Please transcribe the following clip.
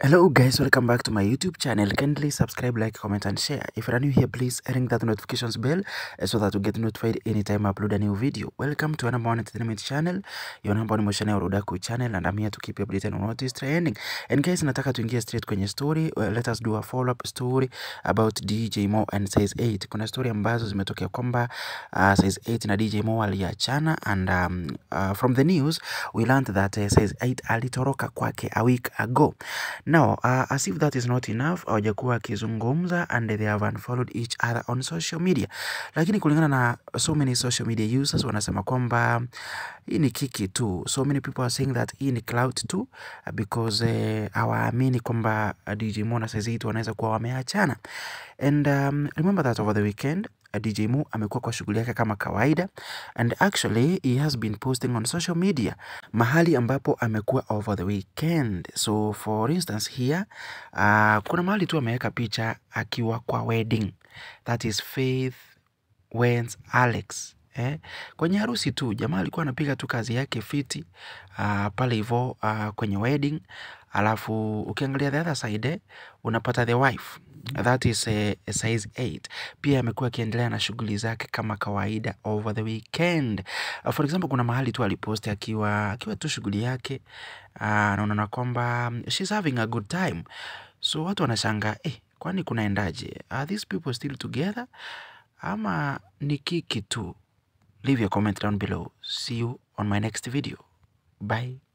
Hello guys, welcome back to my YouTube channel. Kindly subscribe, like, comment and share. If you are new here, please ring that notifications bell so that you get notified anytime I upload a new video. Welcome to Anambao Entertainment channel, your Anambao emotional Rodaku channel, and I'm here to keep you updated on what is trending. And guys, nataka tuingie straight kwenye story. Let us do a follow up story about DJ Mo and Size 8. Kuna story ambazo zimetokea kwamba Size 8 na DJ Mo waliachana, and from the news we learned that Size 8 alitoroka kwake a week ago. Now, as if that is not enough, hawajakuwa kizungumza and they have unfollowed each other on social media. Lakini kulingana na so many social media users wanasema kwamba hii ni kiki tu. So many people are saying that hii ni clout tu because hawaamini kwamba DJ Mo na Size 8 wanaweza kuwa wameachana. And remember that over the weekend DJ Mo amekuwa kwa shughuli yake kama kawaida, and actually he has been posting on social media mahali ambapo amekuwa over the weekend. So for instance here kuna mahali tu ameweka picha akiwa kwa wedding, that is Faith Wens Alex. Kwenye harusi tu jamaa alikuwa anapiga tu kazi yake fiti pale hivyo kwenye wedding. Alafu ukiangalia the other side unapata the wife, that is a Size 8. Pia amekuwa akiendelea na shughuli zake kama kawaida over the weekend. For example kuna mahali tu alipost akiwa tu shughuli yake na unaona kwamba she's having a good time. So watu wanashangaa kwani kunaendaje? Are these people still together ama ni kiki tu? Leave your comment down below. See you on my next video. Bye.